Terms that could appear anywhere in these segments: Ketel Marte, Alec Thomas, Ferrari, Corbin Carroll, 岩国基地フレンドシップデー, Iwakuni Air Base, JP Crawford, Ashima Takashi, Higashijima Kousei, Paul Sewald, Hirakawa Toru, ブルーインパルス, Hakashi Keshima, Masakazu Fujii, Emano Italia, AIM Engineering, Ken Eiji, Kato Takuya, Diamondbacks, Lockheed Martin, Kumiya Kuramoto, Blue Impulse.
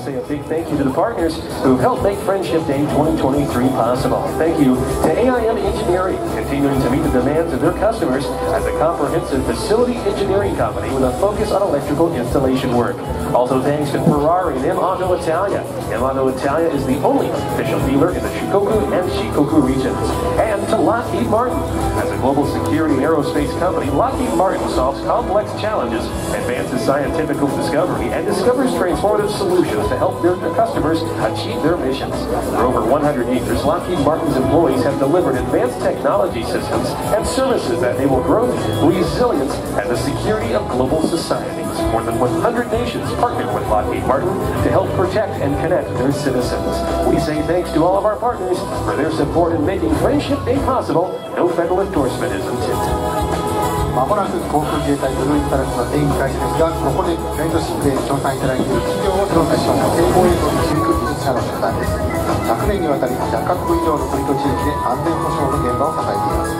to say a big thank you to the partners who've helped make Friendship Day 2023 possible. Thank you to AIM Engineering, continuing to meet the demands of their customers as a comprehensive facility engineering company with a focus on electrical installation work. Also thanks to Ferrari and Emano Italia. Emano Italia is the only official dealer in the Shikoku and Shikoku regions. And to Lockheed Martin. As a global security aerospace company, Lockheed Martin solves complex challenges, advances scientific discovery, and discovers transformative solutions to help their customers achieve their missions. For over 100 years, Lockheed Martin's employees have delivered advanced technology systems and services that enable growth, resilience, and the security of global societies. More than 100 nations partnered with Lockheed Martin to help protect and connect their citizens. We say thanks to all of our partners for their support in making Friendship Day possible. No federal endorsement is intended. まもなく航空自衛隊ブルーインパルスの演技開始ですが、ここでフレンドシップで協賛いただいている企業を紹介します。成功映像の教育技術者の方です。100年にわたり100カ国以上の国と地域で安全保障の現場を支えています。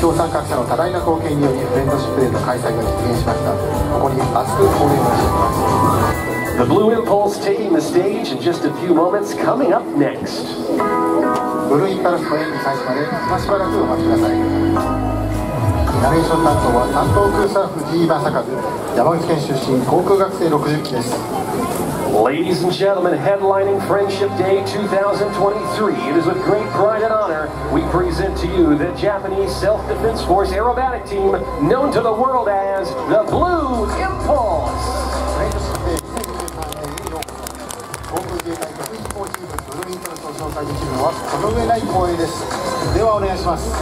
協賛各社の多大な貢献によりフレンドシップでの開催が実現しました。ここに厚くお礼をしています。The Blue Impulse taking the stage in just a few moments. Coming up next. ブルーインパルスの演技開始まで今しばらくお待ちください。 ナレーション担当は担当空サーフ GE 正和、山口県出身、航空学生60期です。 Ladies and gentlemen, headlining Friendship Day 2023, it is with great pride and honor we present to you the Japanese Self-Defense Force aerobatic team known to the world as the Blue Impulse. 航空自衛隊特殊飛行チームブルーインパルスを紹介できるのはこの上ない光栄です。ではお願いします。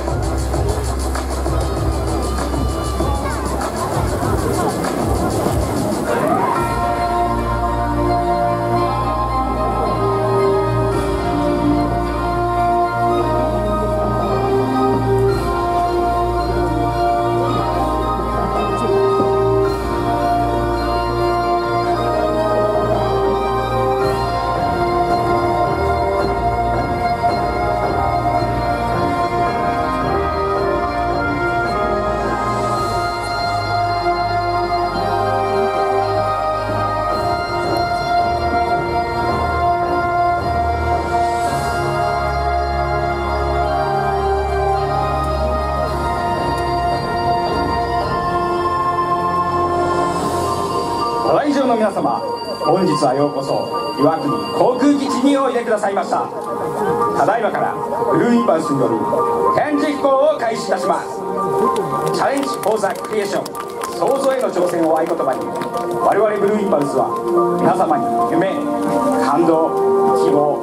来場の皆様、本日はようこそ岩国航空基地においでくださいました。ただいまからブルーインパルスによる展示飛行を開始いたします。チャレンジ・フォー・ザ・クリエーション、創造への挑戦を合言葉に、我々ブルーインパルスは皆様に夢、感動、希望、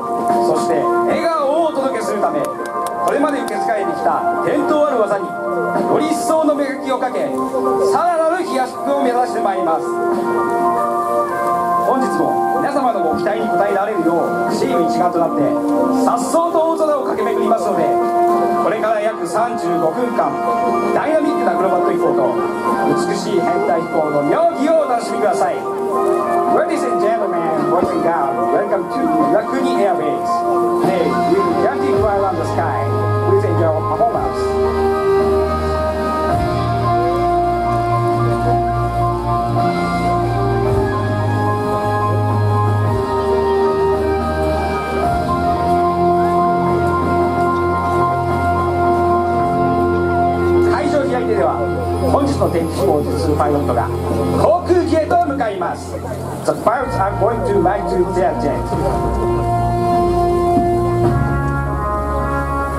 そして笑顔をお届けするため、これまで受け継がれてきた伝統ある技により一層の磨きをかけ、さらなる飛躍を目指してまいります。 本日も皆様のご期待に応えられるよう、チーム一丸となって颯爽と大空を駆け巡りますので、これから約35分間ダイナミックなアクロバット飛行と美しい編隊飛行の妙技をお楽しみください。 Ladies and gentlemen, boys and girls, welcome to Iwakuni Air Base. Today we will gently fly around the sky with a your performance. The pilots are going to light to their jet.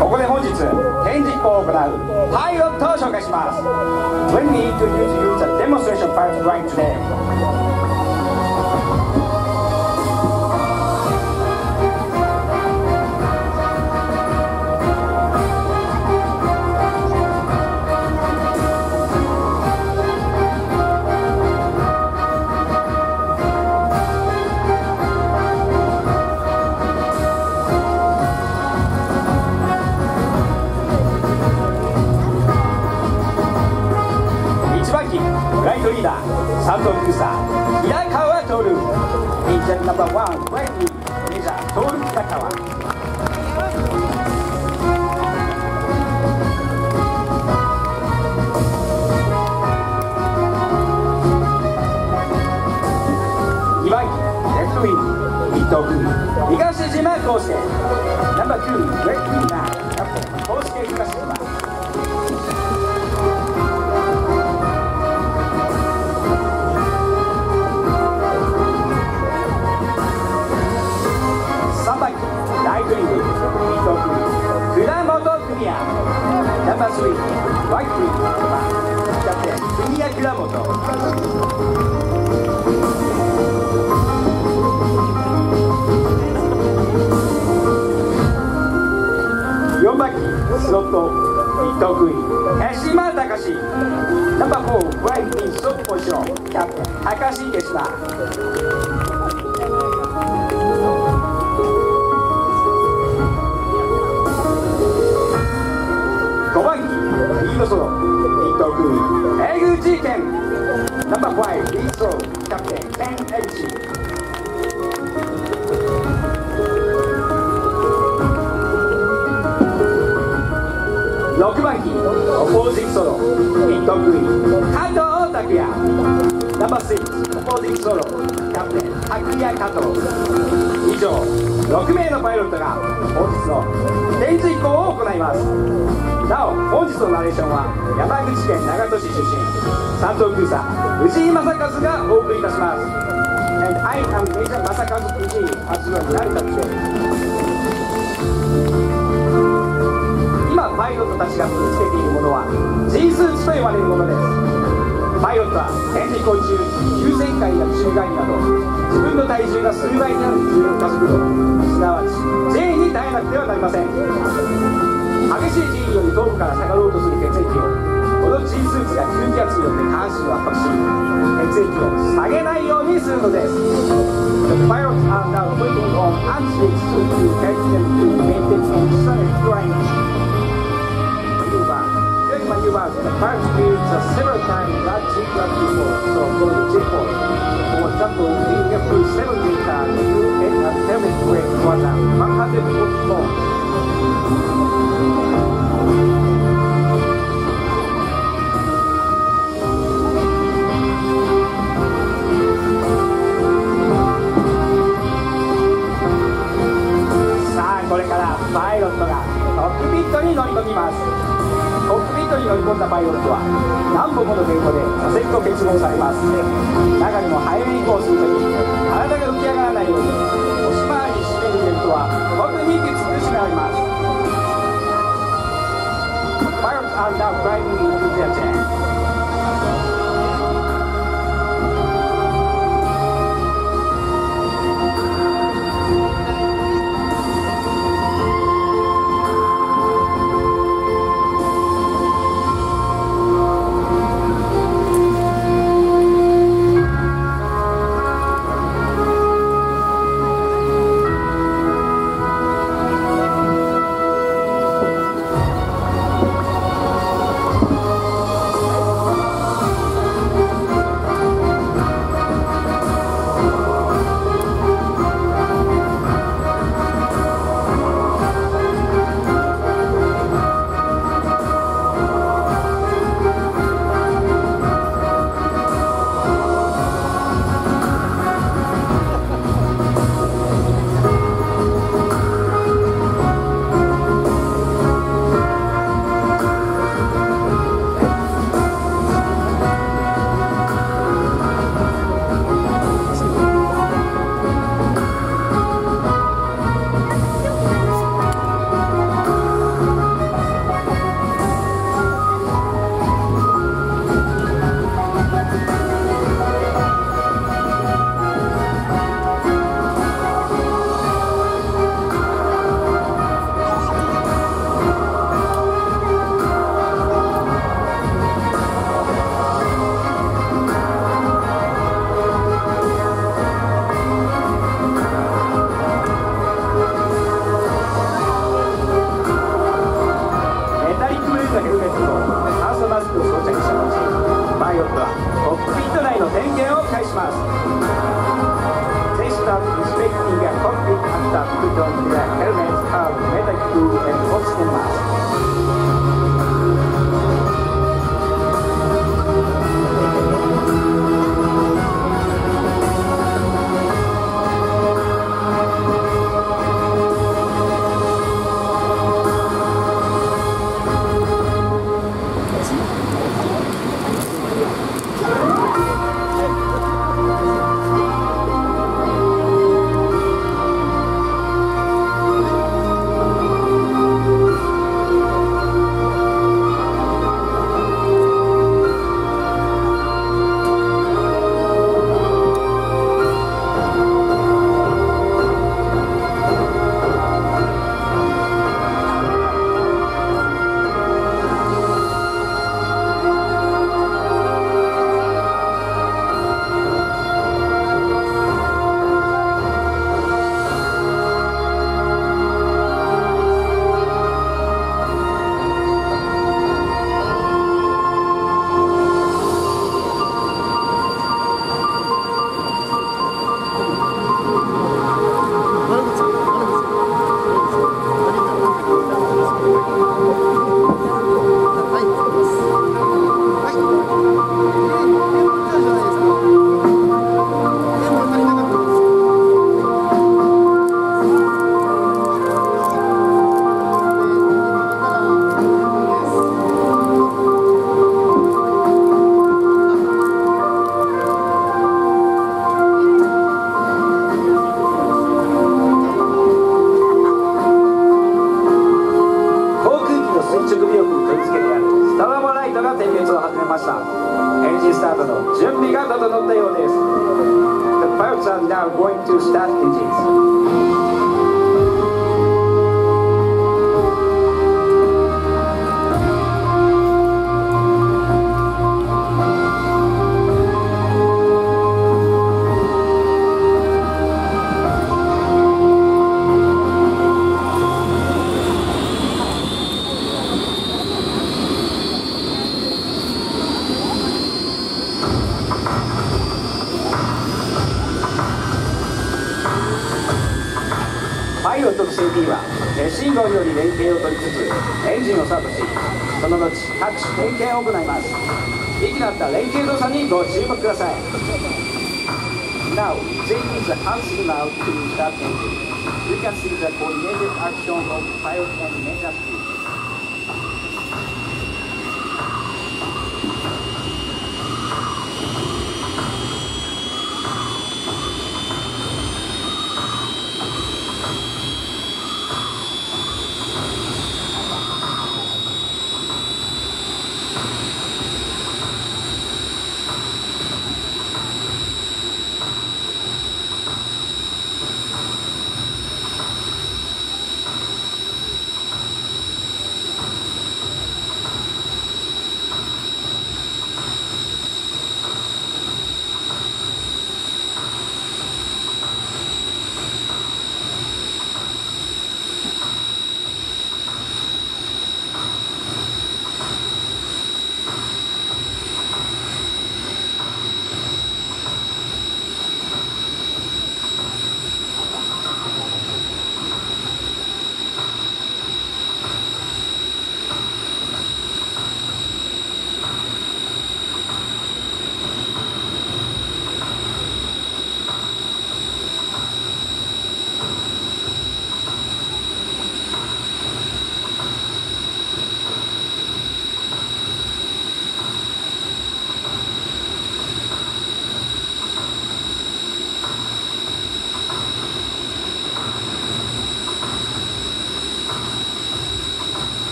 ここで本日展示飛行を行うパイロットを紹介します。Let me introduce you the demonstration pilot flying today. 2番機 between Itoku, Higashijima Kousei. Number 2, Great Nine, Kousei Higashijima. Number 3, White Tree, Captain Kumiya Kuramoto. Yomaki, Soto, Itokui, Ashima Takashi. Number 4, White Tree, Soto Position, Captain Hakashi Keshima. Number 5, Iso, Captain Ken Eiji. Nokubaki, opposing solo, Itokui, Kato Takuya. Number 6, opposing solo, Captain Takuya Kato. 以上、6名のパイロットが本日の定時飛行を行います。 なお、本日のナレーションは山口県長門市出身、山東空佐、藤井正和がお送りいたします。And I am Major Masakazu Fujii, as well as Narita today. 今、パイロットたちが身につけているものは、G スーツと呼ばれるものです。パイロットは、全飛行中、9000回や宙返りなど、自分の体重が数倍になる重量加速度、すなわち、J に耐えなくてはなりません。 激しい陣より頭部から下がろうとする血液をこの G スーツが急気圧によって下半身を圧迫し血液を下げないようにするのです。The pilots are now putting on anti-weight suits to help them to maintain constant flying. During maneuvers, the pilots use a several times that G-class before, so called G-force. For example, being a full 7 meters, you get a perfect weight was a 100-foot-long. パイロットがコックピットに乗り込みます。コックピットに乗り込んだパイロットは何本もの言語で座席と結合されます。中にも早めに移行するとき体が浮き上がらないように腰回りしているベルトは特にきつくしなります。パイロット are now climbing into their chair. I'm now going to start engines. Now, take the hand signal to start engine. You can see the coordinated action of pilot and major speed.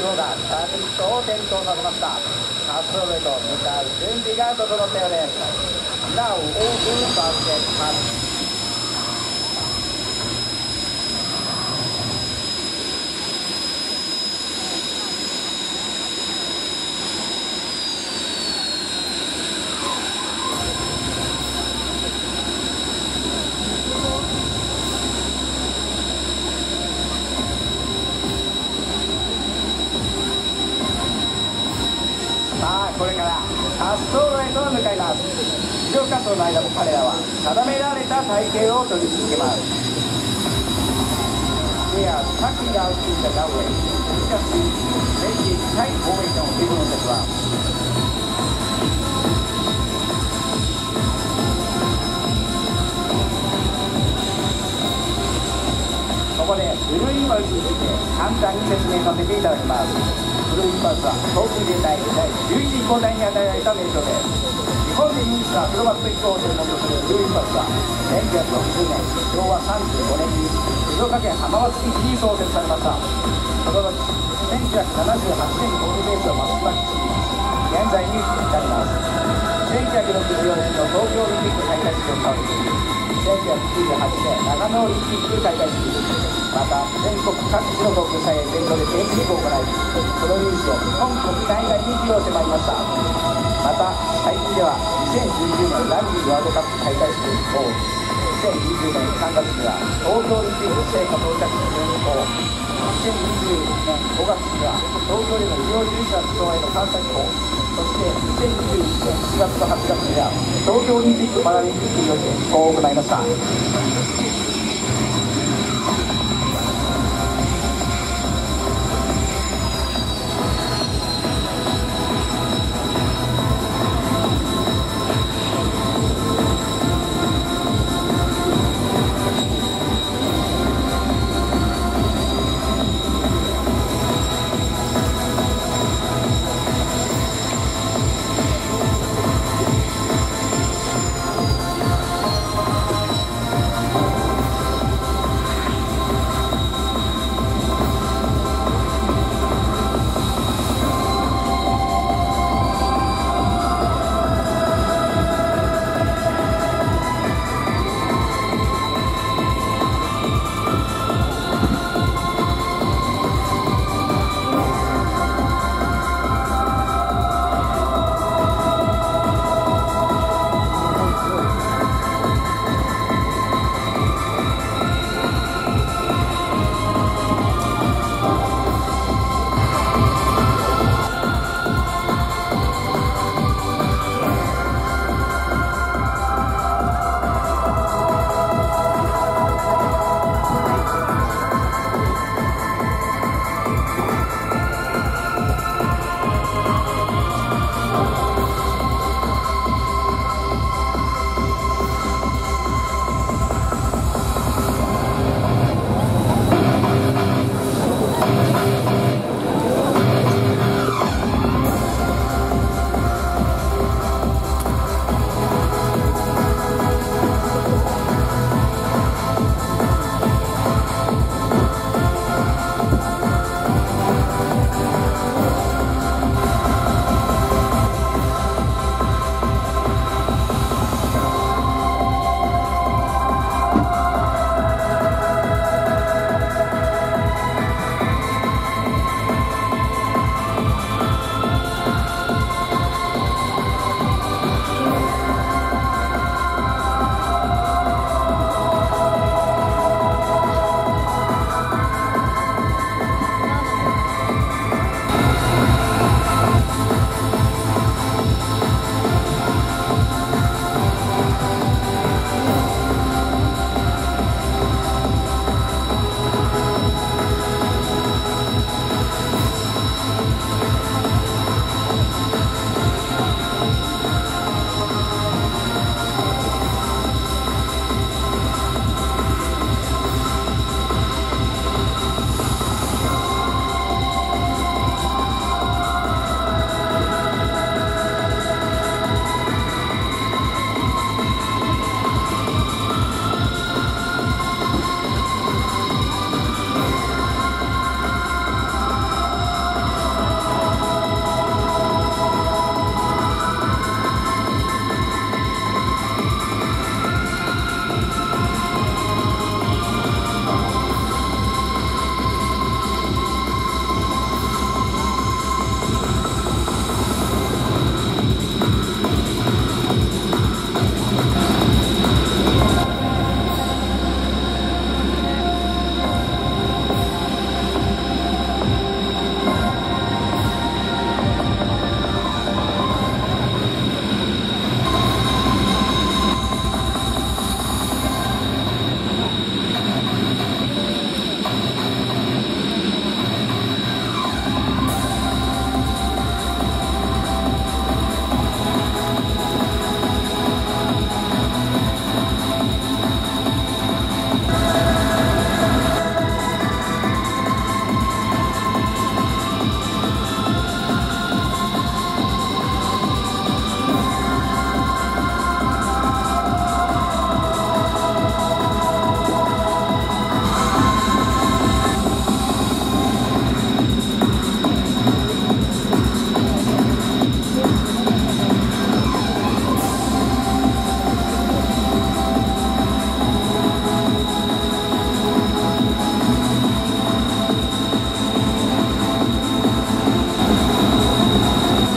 量がシャープリットを点灯させました。発送へと向かう準備が整ったようです。Now open basket hatch.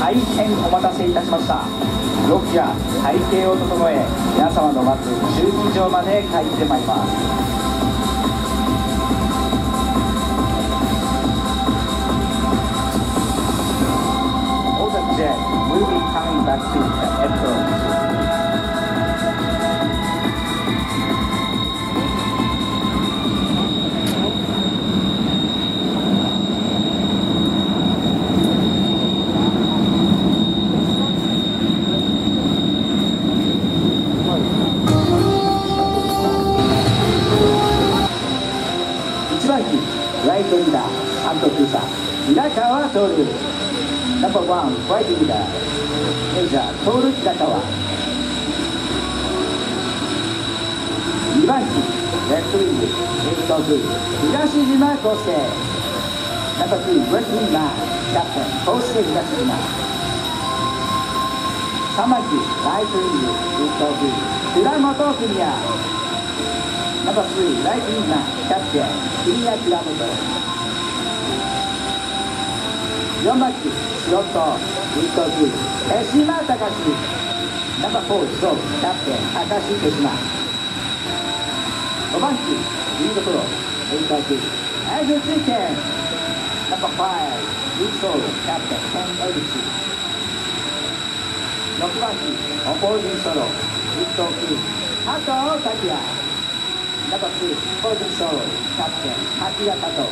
大変お待たせいたしました。ロッキが体形を整え、皆様の待つ駐輪場まで帰ってまいります。 We'll be coming back to the airport. Right leader, and officer, Hirakawa Toru. Number one, right leader, Major Toru Hirakawa. 2番機、レフトウィング、レフトグ、東島康介。Number two, left winger, Captain 康介東島。3番機、ライトウィング、レフトグ、倉本邦也。Number three, right winger, Captain 邦也倉本。 4番機、スロット、ウィットグ、手島隆史。ナンバー4、スロー、キャプテン、明石手島。5番機、リードプロ、ウィットグ、エグチケン。ナンバー5、ウィットソール、キャプテン、ケンエグチ。6番機、オポージンソロ、ウィットグ、加藤拓也。ナンバー2、オポージンソロ、キャプテン、滝谷加藤。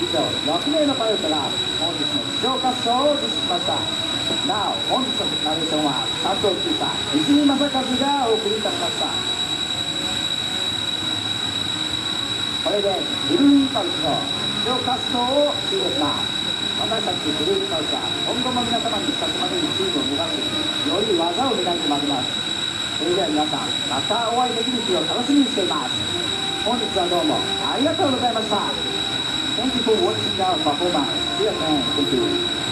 以上、6名のパイロットが本日の視聴滑走を実施しました。なお、本日のナレーションは佐藤久太、泉正和がお送りいたしました。これでブルーインパルスの視聴滑走を終了します。私たちブルーインパルスは今後も皆様に先までにチームを目指し、より技を磨いてまいります。それでは皆さん、またお会いできる日を楽しみにしています。本日はどうもありがとうございました。 Thank you for watching our performance. Dear friends, thank you.